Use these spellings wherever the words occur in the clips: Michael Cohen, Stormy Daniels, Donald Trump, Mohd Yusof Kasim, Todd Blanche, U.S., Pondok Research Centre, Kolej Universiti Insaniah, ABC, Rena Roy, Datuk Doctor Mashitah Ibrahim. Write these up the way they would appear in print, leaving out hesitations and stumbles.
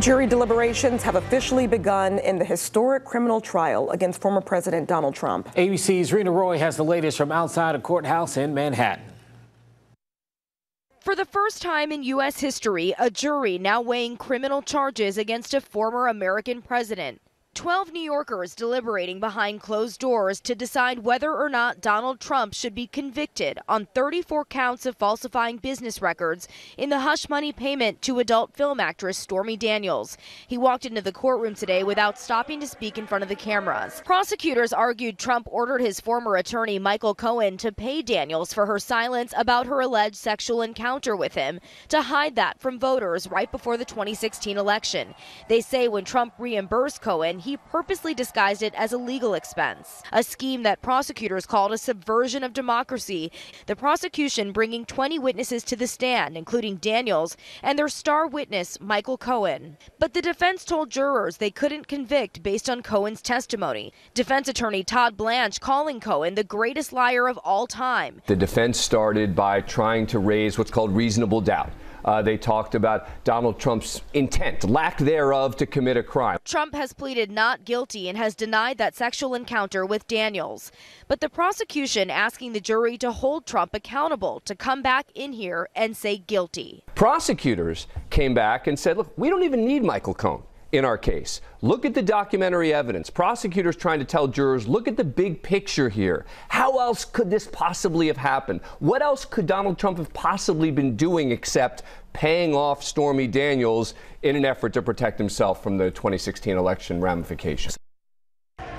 Jury deliberations have officially begun in the historic criminal trial against former President Donald Trump. ABC's Rena Roy has the latest from outside a courthouse in Manhattan. For the first time in U.S. history, a jury now weighing criminal charges against a former American president. 12 New Yorkers deliberating behind closed doors to decide whether or not Donald Trump should be convicted on 34 counts of falsifying business records in the hush money payment to adult film actress Stormy Daniels. He walked into the courtroom today without stopping to speak in front of the cameras. Prosecutors argued Trump ordered his former attorney Michael Cohen to pay Daniels for her silence about her alleged sexual encounter with him to hide that from voters right before the 2016 election. They say when Trump reimbursed Cohen, he purposely disguised it as a legal expense, a scheme that prosecutors called a subversion of democracy. The prosecution bringing 20 witnesses to the stand, including Daniels and their star witness, Michael Cohen. But the defense told jurors they couldn't convict based on Cohen's testimony. Defense attorney Todd Blanche calling Cohen the greatest liar of all time. The defense started by trying to raise what's called reasonable doubt. They talked about Donald Trump's intent, lack thereof, to commit a crime. Trump has pleaded not guilty and has denied that sexual encounter with Daniels. But the prosecution asking the jury to hold Trump accountable, to come back in here and say guilty. Prosecutors came back and said, look, we don't even need Michael Cohen in our case. Look at the documentary evidence. Prosecutors trying to tell jurors, look at the big picture here. How else could this possibly have happened? What else could Donald Trump have possibly been doing except paying off Stormy Daniels in an effort to protect himself from the 2016 election ramifications?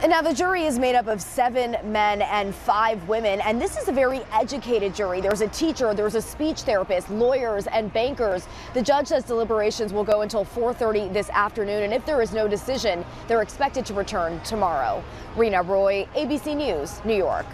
Now, the jury is made up of 7 men and 5 women, and this is a very educated jury. There's a teacher, there's a speech therapist, lawyers and bankers. The judge says deliberations will go until 4:30 this afternoon, and if there is no decision, they're expected to return tomorrow. Rena Roy, ABC News, New York.